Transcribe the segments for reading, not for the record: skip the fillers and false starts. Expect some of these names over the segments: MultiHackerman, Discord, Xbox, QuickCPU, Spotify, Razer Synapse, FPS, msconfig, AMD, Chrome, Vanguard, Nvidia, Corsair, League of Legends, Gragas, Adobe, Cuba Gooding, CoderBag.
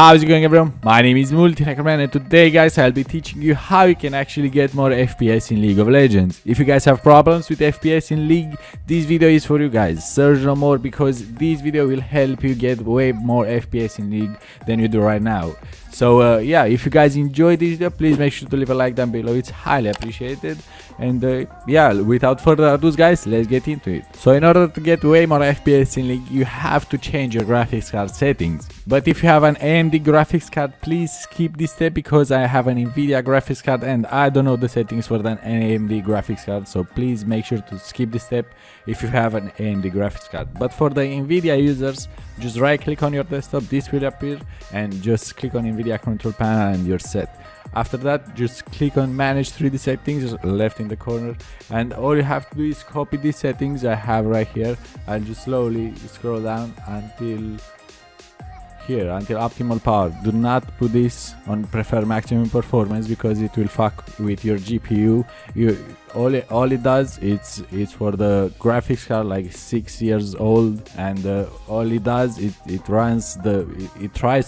How is it going, everyone? My name is MultiHackerman, and today, guys, I'll be teaching you how you can actually get more FPS in League of Legends. If you guys have problems with FPS in League, this video is for you guys. Search no more, because this video will help you get way more FPS in League than you do right now. So yeah, if you guys enjoyed this video, please make sure to leave a like down below. It's highly appreciated. And yeah, without further ado, guys, let's get into it. So in order to get way more FPS in League, you have to change your graphics card settings. But if you have an AMD graphics card, please skip this step, because I have an Nvidia graphics card and I don't know the settings for an AMD graphics card. So please make sure to skip this step if you have an AMD graphics card. But for the Nvidia users, just right click on your desktop, this will appear, and just click on Nvidia control panel and you're set. After that, just click on manage 3D settings left in the corner, and all you have to do is copy these settings I have right here and just slowly scroll down until here, until optimal power. Do not put this on prefer maximum performance, because it will fuck with your GPU. All it does, it's for the graphics card like 6 years old, and all it does, it tries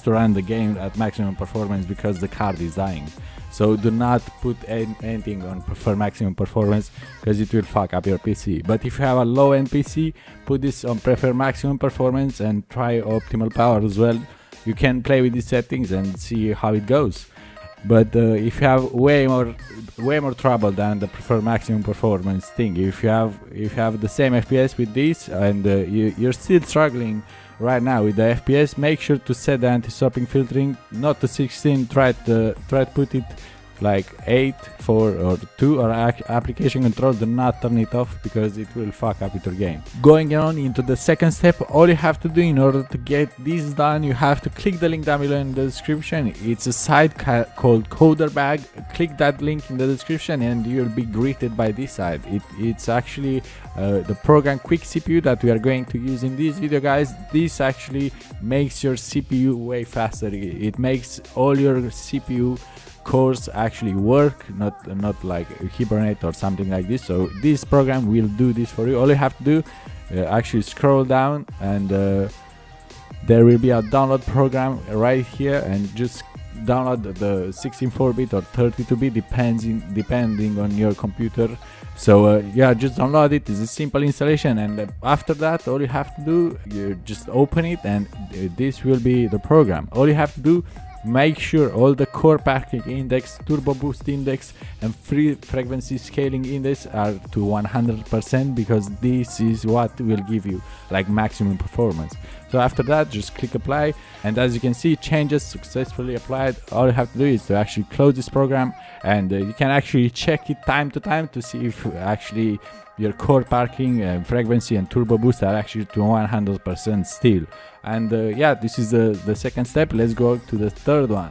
to run the game at maximum performance because the card is dying. So do not put anything on for maximum performance, because it will fuck up your PC. But if you have a low-end PC, put this on prefer maximum performance and try optimal power as well. You can play with these settings and see how it goes. But if you have way more trouble than the prefer maximum performance thing, if you have the same FPS with this and you're still struggling right now with the FPS, make sure to set the anti-swapping filtering not to 16. Try to put it like 8, 4 or 2, or application control. Do not turn it off, because it will fuck up with your game. Going on into the second step, all you have to do in order to get this done, you have to click the link down below in the description. It's a site called CoderBag. Click that link in the description and you'll be greeted by this site. It's actually the program QuickCPU that we are going to use in this video, guys. This actually makes your CPU way faster. It makes all your CPU cores actually work, not like Hibernate or something like this. So this program will do this for you. All you have to do, actually scroll down, and there will be a download program right here, and just download the 16-bit or 32-bit, depending on your computer. So yeah, just download it. It's a simple installation, and after that, all you have to do, you just open it, and this will be the program. All you have to do, make sure all the core packing index, turbo boost index and free frequency scaling index are to 100%, because this is what will give you like maximum performance. So after that, just click apply, and as you can see, changes successfully applied. All you have to do is to actually close this program, and you can actually check it time to time to see if actually your core parking and frequency and turbo boost are actually to 100% still. And yeah, this is the second step. Let's go to the third one.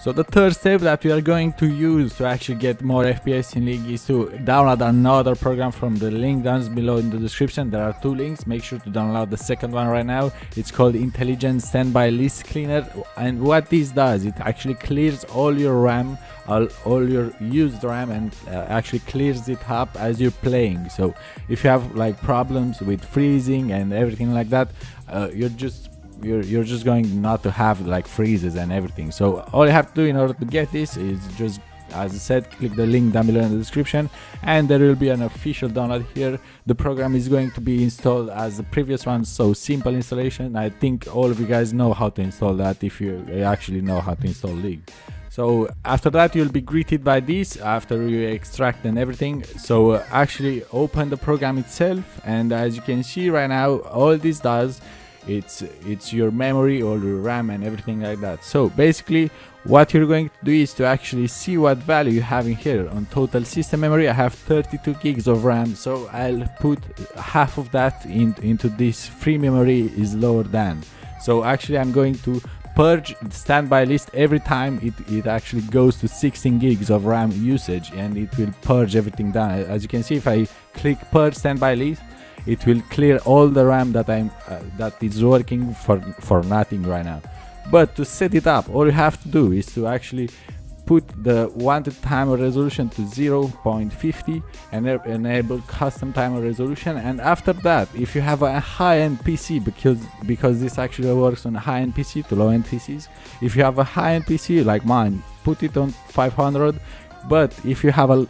So the third step that we are going to use to actually get more FPS in League is to download another program from the link down below in the description. There are two links. Make sure to download the second one right now. It's called Intelligent Standby List Cleaner. And what this does, it actually clears all your RAM, all your used RAM, and actually clears it up as you're playing. So if you have like problems with freezing and everything like that, you're just going not to have like freezes and everything. So all you have to do in order to get this is just, as I said, click the link down below in the description, and there will be an official download here. The program is going to be installed as the previous one, so simple installation. I think all of you guys know how to install that, if you actually know how to install League. So after that, you'll be greeted by this after you extract and everything. So actually open the program itself, and as you can see right now, all this does, it's your memory or your RAM and everything like that. So basically what you're going to do is to actually see what value you have in here. On total system memory, I have 32 gigs of RAM, so I'll put half of that into this free memory is lower than. So actually I'm going to purge the standby list every time it actually goes to 16 gigs of RAM usage, and it will purge everything down. As you can see, if I click purge standby list, it will clear all the RAM that is working for nothing right now. But to set it up, all you have to do is to actually put the wanted timer resolution to 0.50 and enable custom timer resolution. And after that, if you have a high-end PC, because this actually works on high-end PC to low-end PCs, if you have a high-end PC like mine, put it on 500. But if you have a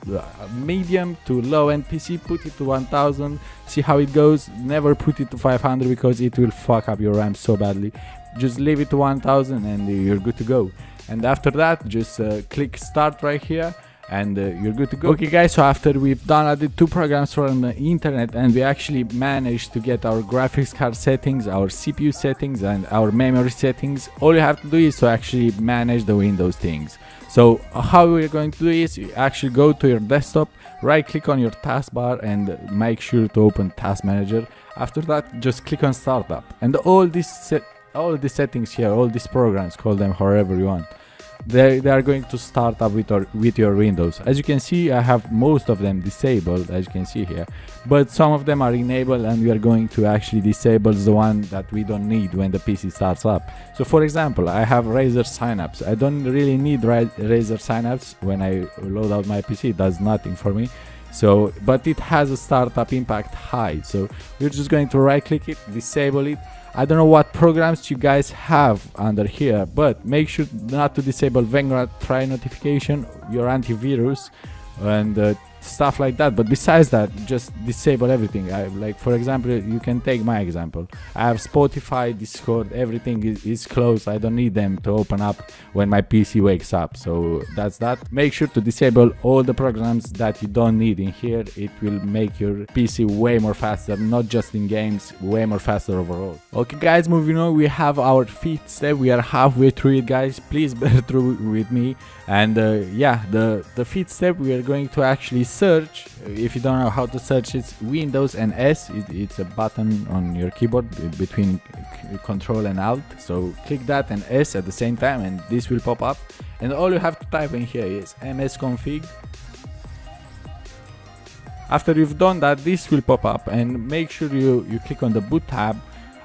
medium to low-end PC, put it to 1000, see how it goes. Never put it to 500 because it will fuck up your RAM so badly. Just leave it to 1000 and you're good to go. And after that, just click start right here and you're good to go. Okay guys, so after we've downloaded two programs from the internet and we actually managed to get our graphics card settings, our CPU settings and our memory settings, all you have to do is to actually manage the Windows things. So how we're going to do is you actually go to your desktop, right click on your taskbar and make sure to open Task Manager. After that, just click on Startup, and all these settings here, all these programs, call them however you want, they are going to start up with your Windows. As you can see, I have most of them disabled, as you can see here, but some of them are enabled, and we are going to actually disable the one that we don't need when the PC starts up. So for example, I have Razer Synapse. I don't really need Razer Synapse. When I load out my PC, it does nothing for me. So, but it has a startup impact high, so we're just going to right click it, disable it. I don't know what programs you guys have under here, but make sure not to disable Vanguard, try notification, your antivirus and stuff like that. But besides that, just disable everything. Like for example, you can take my example. I have Spotify, Discord, everything is closed. I don't need them to open up when my PC wakes up. So that's that. Make sure to disable all the programs that you don't need in here. It will make your PC way more faster, not just in games, way more faster overall. Okay guys, moving on, we have our fifth step. We are halfway through it guys, please bear through with me. And yeah, the fifth step, we are going to actually search. If you don't know how to search, it's Windows and S. It's a button on your keyboard between Control and Alt, so click that and S at the same time and this will pop up, and all you have to type in here is msconfig. After you've done that, this will pop up, and make sure you click on the boot tab,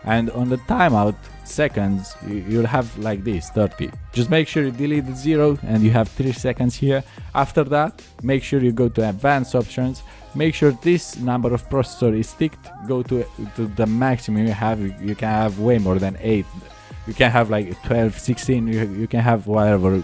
and on the timeout seconds you'll have like this 30. Just make sure you delete the 0 and you have 3 seconds here. After that, make sure you go to advanced options, make sure this number of processor is ticked, go to the maximum you have. You can have way more than 8, you can have like 12, 16, you can have whatever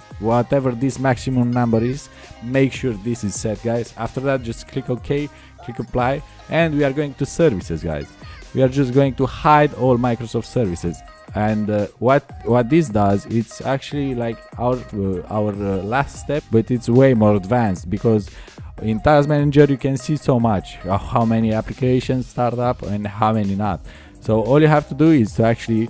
this maximum number is. Make sure this is set guys. After that, just click OK, click apply, and we are going to services guys. We are just going to hide all Microsoft services, and what this does, it's actually like our last step, but it's way more advanced, because in Task Manager you can see so much how many applications start up and how many not. So all you have to do is to actually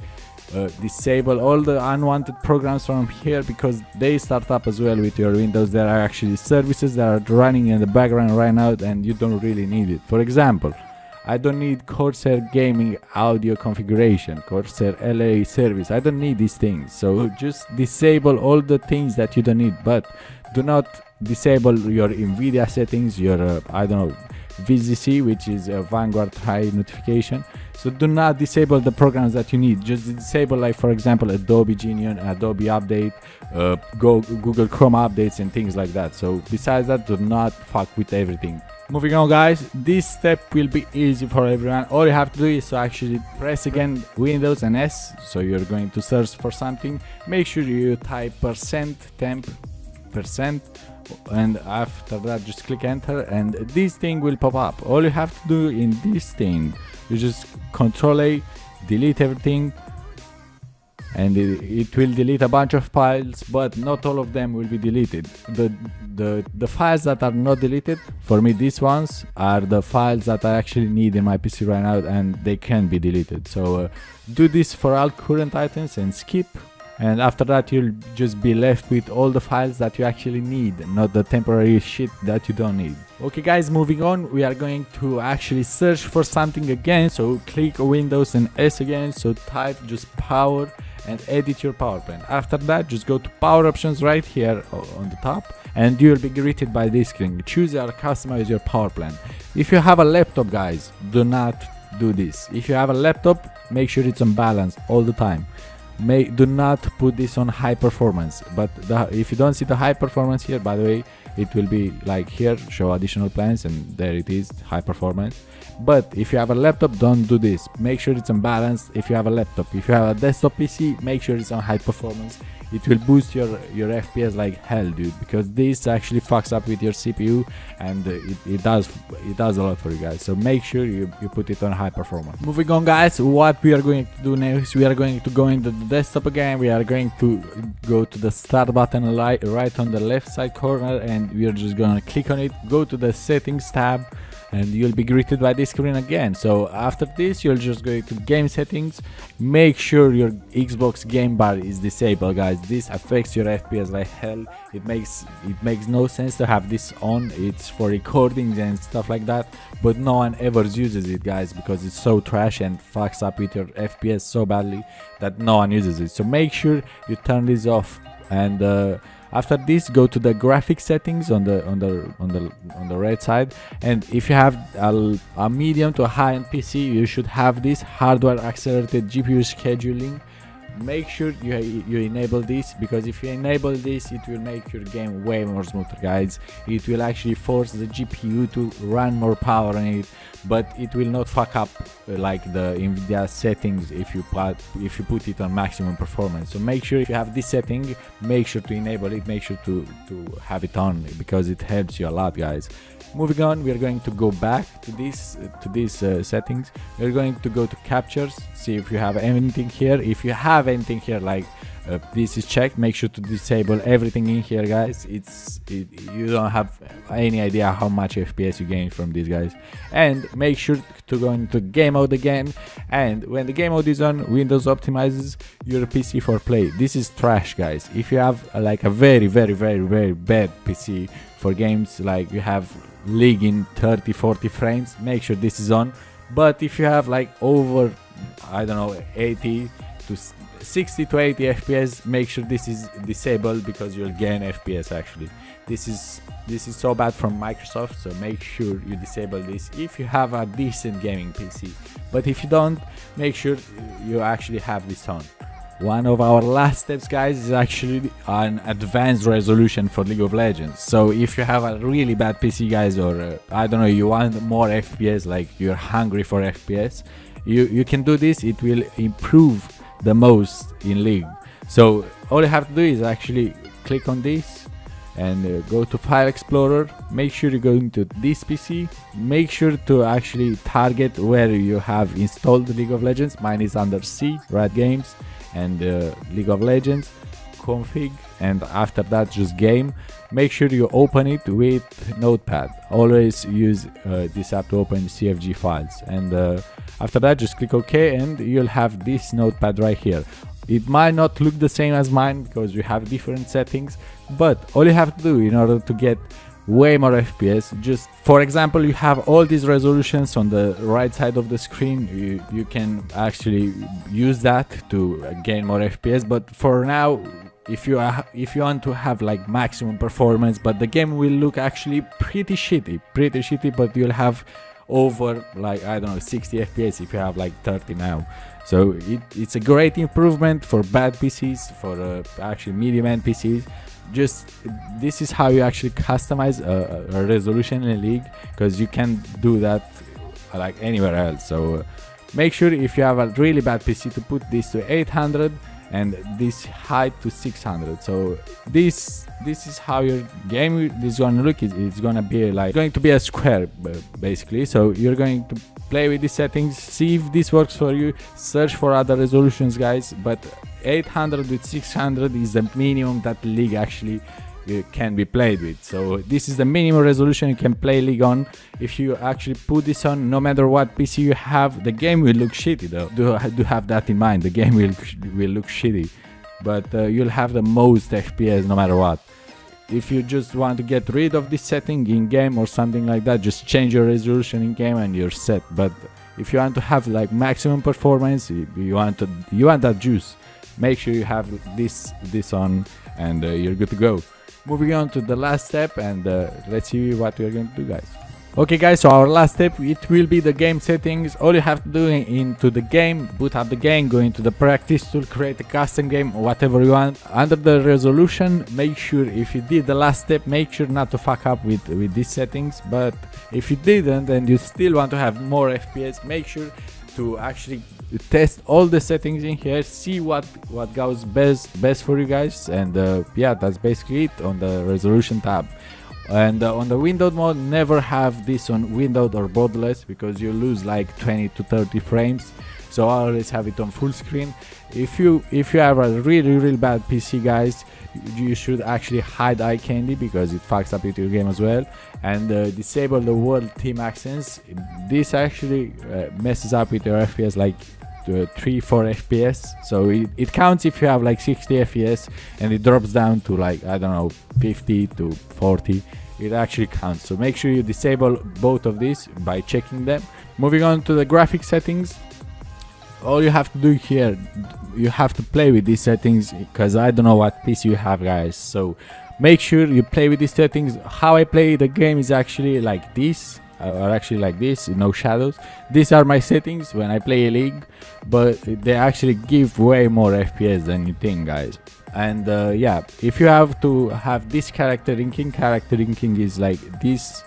disable all the unwanted programs from here, because they start up as well with your Windows. There are actually services that are running in the background right now and you don't really need it. For example, I don't need Corsair Gaming Audio Configuration, Corsair LA Service. I don't need these things. So just disable all the things that you don't need, but do not disable your Nvidia settings, your I don't know, VCC, which is a Vanguard high notification. So do not disable the programs that you need. Just disable, like for example, Adobe Genius, Adobe Update, Google Chrome updates and things like that. So besides that, do not fuck with everything. Moving on guys, this step will be easy for everyone. All you have to do is to actually press again Windows and S. So you're going to search for something, make sure you type %temp%, and after that just click enter, and this thing will pop up. All you have to do in this thing, you just Control A, delete everything, and it will delete a bunch of files, but not all of them will be deleted. The files that are not deleted, for me these ones are the files that I actually need in my PC right now and they can be deleted. So do this for all current items and skip, and after that you'll just be left with all the files that you actually need, not the temporary shit that you don't need. Okay guys, moving on, we are going to actually search for something again. So click Windows and S again, so type just power and edit your power plan. After that, just go to power options right here on the top, and you'll be greeted by this screen. Choose or customize your power plan. If you have a laptop guys, do not do this. If you have a laptop, make sure it's on balance all the time. do not put this on high performance. But if you don't see the high performance here, by the way, it will be like here, show additional plans, and there it is, high performance. But if you have a laptop, don't do this. Make sure it's on balance if you have a laptop. If you have a desktop PC, make sure it's on high performance. It will boost your FPS like hell, dude, because this actually fucks up with your CPU, and it does a lot for you guys. So make sure you put it on high performance. Moving on, guys, what we are going to do next, we are going to go into the desktop again. We are going to go to the start button right on the left side corner, and we are just gonna click on it, go to the settings tab, and you'll be greeted by this screen again. So after this, you'll just go to game settings. Make sure your Xbox game bar is disabled, guys. This affects your FPS like hell. It makes no sense to have this on. It's for recordings and stuff like that, but no one ever uses it, guys, because it's so trash and fucks up with your FPS so badly that no one uses it. So make sure you turn this off. And after this, go to the graphic settings on the right side, and if you have a medium to a high-end PC, you should have this hardware accelerated GPU scheduling. Make sure you enable this, because if you enable this, it will make your game way more smoother, guys. It will actually force the GPU to run more power on it, but it will not fuck up like the Nvidia settings if you put it on maximum performance. So make sure if you have this setting, make sure to enable it, make sure to have it on, because it helps you a lot, guys. Moving on, we are going to go back to these settings. We are going to go to captures, see if you have anything here. If you have anything here like this is checked, make sure to disable everything in here, guys. You don't have any idea how much FPS you gain from these, guys. And make sure to go into game mode again, and when the game mode is on, Windows optimizes your PC for play. This is trash, guys. If you have like a very very very very bad PC for games, like you have League in 30-40 frames, make sure this is on. But if you have like over, I don't know, 60 to 80 FPS, make sure this is disabled, because you'll gain FPS actually. This is so bad from Microsoft, so make sure you disable this if you have a decent gaming PC. But if you don't, make sure you actually have this on. One of our last steps, guys, is actually an advanced resolution for League of Legends. So if you have a really bad PC, guys, or I don't know, you want more FPS, like you're hungry for FPS, you can do this. It will improve the most in League. So all you have to do is actually click on this and go to File Explorer. Make sure you go into this PC. Make sure to actually target where you have installed League of Legends. Mine is under C, Riot Games, and League of Legends config, and after that just game. Make sure you open it with Notepad. Always use this app to open CFG files, and after that just click OK, and you'll have this Notepad right here. It might not look the same as mine because we have different settings, but all you have to do in order to get way more FPS, just for example, you have all these resolutions on the right side of the screen. You can actually use that to gain more FPS. But for now, if you want to have like maximum performance, but the game will look actually pretty shitty, but you'll have over like, I don't know, 60 FPS if you have like 30 now. So it's a great improvement for bad PCs, for actually medium-end PCs. Just this is how you actually customize a resolution in a League, because you can't do that like anywhere else. So make sure if you have a really bad PC to put this to 800 and this height to 600. So this is how your game is gonna look. It's gonna be like going to be a square basically. So you're going to play with these settings, see if this works for you, search for other resolutions, guys, but 800 with 600 is the minimum that League actually can be played with. So this is the minimum resolution you can play League on. If you actually put this on, no matter what PC you have, the game will look shitty though. Do have that in mind, the game will look shitty, but you'll have the most FPS no matter what. If you just want to get rid of this setting in game or something like that, just change your resolution in game and you're set. But if you want to have like maximum performance, you want that juice, make sure you have this on, and you're good to go. Moving on to the last step, and let's see what we're going to do, guys. Okay guys, so our last step, it will be the game settings. All you have to do into the game, boot up the game, go into the practice tool, create a custom game, whatever you want. Under the resolution, make sure if you did the last step, make sure not to fuck up with these settings. But if you didn't and you still want to have more FPS, make sure to actually test all the settings in here, see what goes best for you guys. And yeah, that's basically it on the resolution tab. And on the windowed mode, never have this on windowed or borderless, because you lose like 20 to 30 frames. So I always have it on full screen. If you have a really bad PC guys, you should actually hide eye candy, because it fucks up your game as well. And disable the world team accents. This actually messes up with your FPS like 3-4 FPS. So it counts if you have like 60 FPS, and it drops down to like, I don't know, 50 to 40. It actually counts. So make sure you disable both of these by checking them. Moving on to the graphic settings, all you have to do here, you have to play with these settings, because I don't know what PC you have guys, so make sure you play with these settings. How I play the game is actually like this, are actually like this, no shadows. These are my settings when I play a league, but they actually give way more FPS than you think guys. And yeah, if you have to have this character inking is like this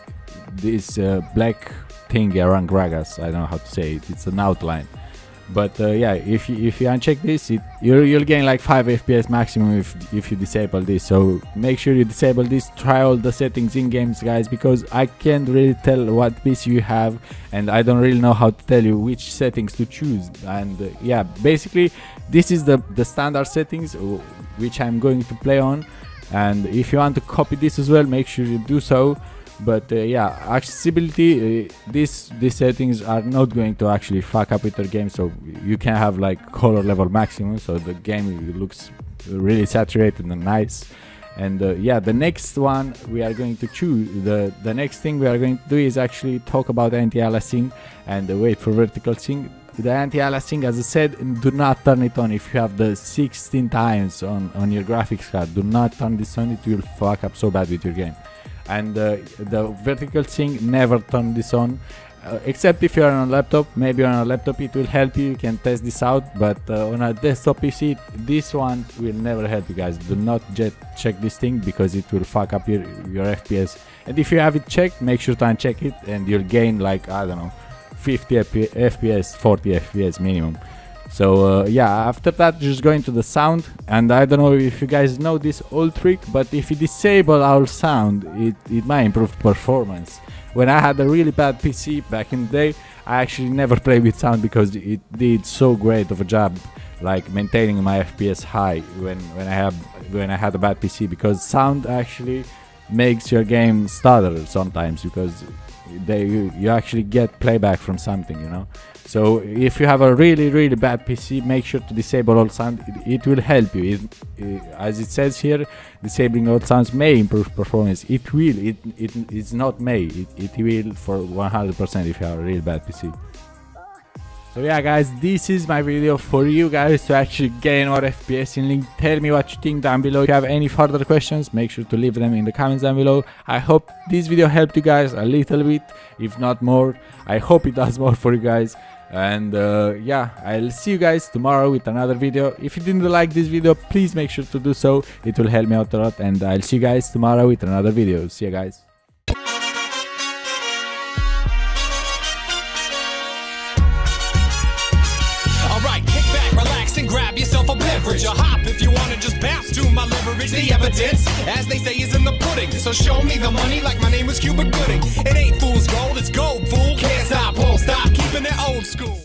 black thing around Gragas. I don't know how to say it, it's an outline. But yeah, if you uncheck this, you'll gain like 5 FPS maximum if you disable this. So make sure you disable this. Try all the settings in games guys, because I can't really tell what PC you have, and I don't really know how to tell you which settings to choose. And yeah, basically this is the standard settings which I'm going to play on. And if you want to copy this as well, make sure you do so. But yeah, accessibility, these settings are not going to actually fuck up with your game, so you can have like color level maximum, so the game looks really saturated and nice. And yeah, the next one we are going to choose, the next thing we are going to do is actually talk about anti-aliasing and the wait for vertical sync. The anti-aliasing, as I said, do not turn it on if you have the 16 times on your graphics card. Do not turn this on, it will fuck up so bad with your game. And the vertical sync, never turn this on, except if you're on a laptop. Maybe on a laptop it will help you, you can test this out, but on a desktop PC this one will never help you guys. Do not check this thing, because it will fuck up your FPS. And if you have it checked, make sure to uncheck it, and you'll gain like, I don't know, 50 FPS, 40 FPS minimum. So yeah, after that just go into the sound. And I don't know if you guys know this old trick, but if you disable our sound, it might improve performance. When I had a really bad PC back in the day, I actually never played with sound, because it did so great of a job like maintaining my FPS high when I had a bad PC, because sound actually makes your game stutter sometimes, because you actually get playback from something, you know. So if you have a really bad PC, make sure to disable all sound. It will help you. As it says here, disabling all sounds may improve performance. It will. It's not may. It will for 100% if you have a really bad PC. So yeah guys, this is my video for you guys to actually gain more FPS in League. Tell me what you think down below. If you have any further questions, make sure to leave them in the comments down below. I hope this video helped you guys a little bit, if not more. I hope it does more for you guys. And yeah, I'll see you guys tomorrow with another video. If you didn't like this video, please make sure to do so. It will help me out a lot. And I'll see you guys tomorrow with another video. See you guys. Grab yourself a beverage, a hop if you want to just bounce to my leverage. The evidence, as they say, is in the pudding. So show me the money like my name was Cuba Gooding. It ain't fool's gold, it's gold, fool. Can't stop, won't stop, keeping it old school.